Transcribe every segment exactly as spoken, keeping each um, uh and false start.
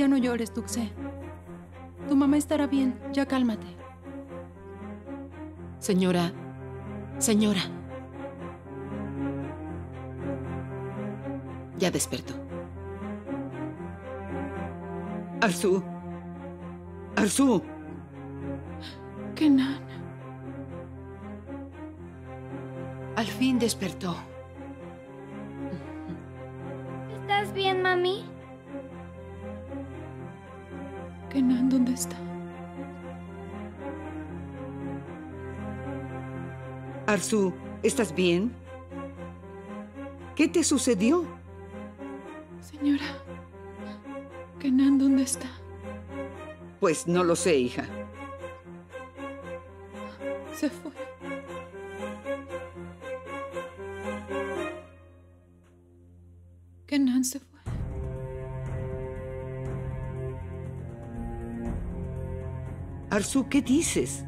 Ya no llores, Tuğçe. Tu mamá estará bien. Ya cálmate. Señora. Señora. Ya despertó. Arzu. Arzu. Kenan. Al fin despertó. ¿Estás bien, mami? Kenan, ¿dónde está? Arzu, ¿estás bien? ¿Qué te sucedió? Señora, Kenan, ¿dónde está? Pues no lo sé, hija. Se fue. Kenan se fue. Arzu, ¿qué dices?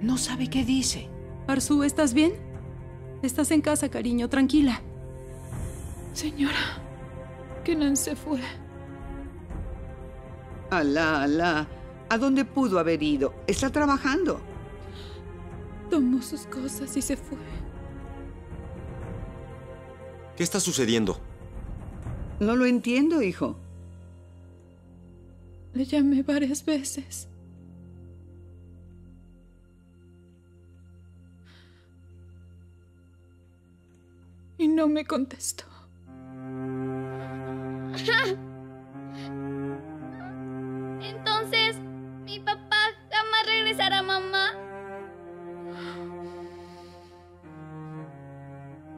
No sabe qué dice. Arzu, ¿estás bien? Estás en casa, cariño, tranquila. Señora, Kenan se fue. Alá, alá. ¿A dónde pudo haber ido? Está trabajando. Tomó sus cosas y se fue. ¿Qué está sucediendo? No lo entiendo, hijo. Le llamé varias veces. Y no me contestó. Entonces, ¿mi papá jamás regresará, mamá?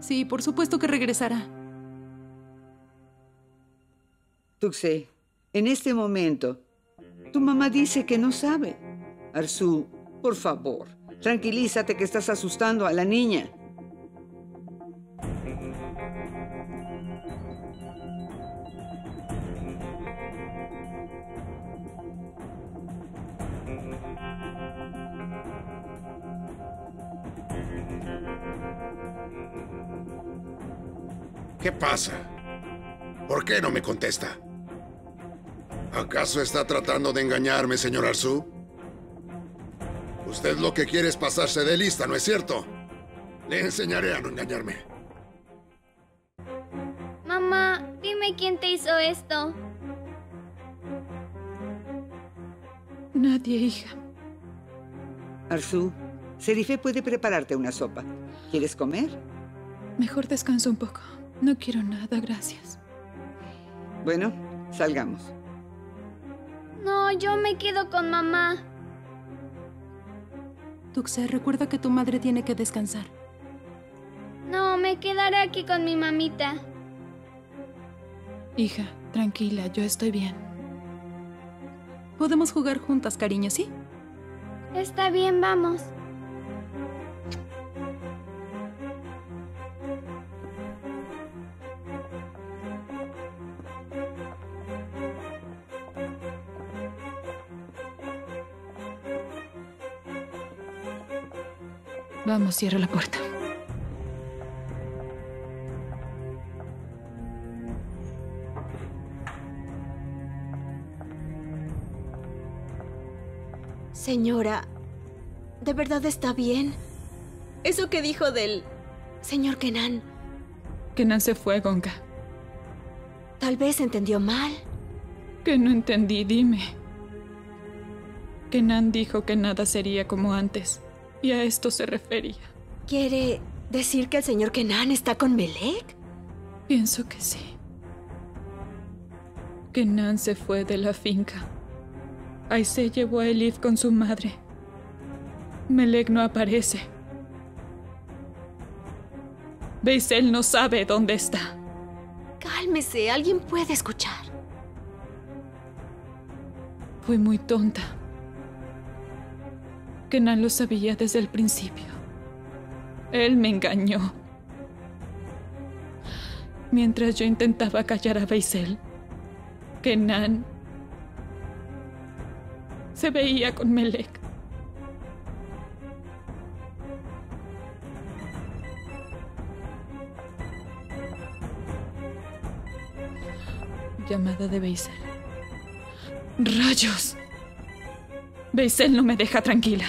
Sí, por supuesto que regresará. Tuğçe, en este momento, tu mamá dice que no sabe. Arzu, por favor, tranquilízate que estás asustando a la niña. ¿Qué pasa? ¿Por qué no me contesta? ¿Acaso está tratando de engañarme, señor Arzu? Usted lo que quiere es pasarse de lista, ¿no es cierto? Le enseñaré a no engañarme. Mamá, dime quién te hizo esto. Nadie, hija. Arzu, Serife puede prepararte una sopa. ¿Quieres comer? Mejor descanso un poco. No quiero nada, gracias. Bueno, salgamos. No, yo me quedo con mamá. Tuğçe, recuerda que tu madre tiene que descansar. No, me quedaré aquí con mi mamita. Hija, tranquila, yo estoy bien. Podemos jugar juntas, cariño, ¿sí? Está bien, vamos. Vamos, cierra la puerta. Señora, ¿de verdad está bien? Eso que dijo del señor Kenan. Kenan se fue, Gonca. Tal vez entendió mal. Que no entendí, dime. Kenan dijo que nada sería como antes. Y a esto se refería. ¿Quiere decir que el señor Kenan está con Melek? Pienso que sí. Kenan se fue de la finca. Ahí se llevó a Elif con su madre. Melek no aparece. Veysel no sabe dónde está. Cálmese, alguien puede escuchar. Fui muy tonta. Kenan lo sabía desde el principio. Él me engañó. Mientras yo intentaba callar a Veysel, Kenan se veía con Melek. Llamada de Veysel. ¡Rayos! Veysel no me deja tranquila.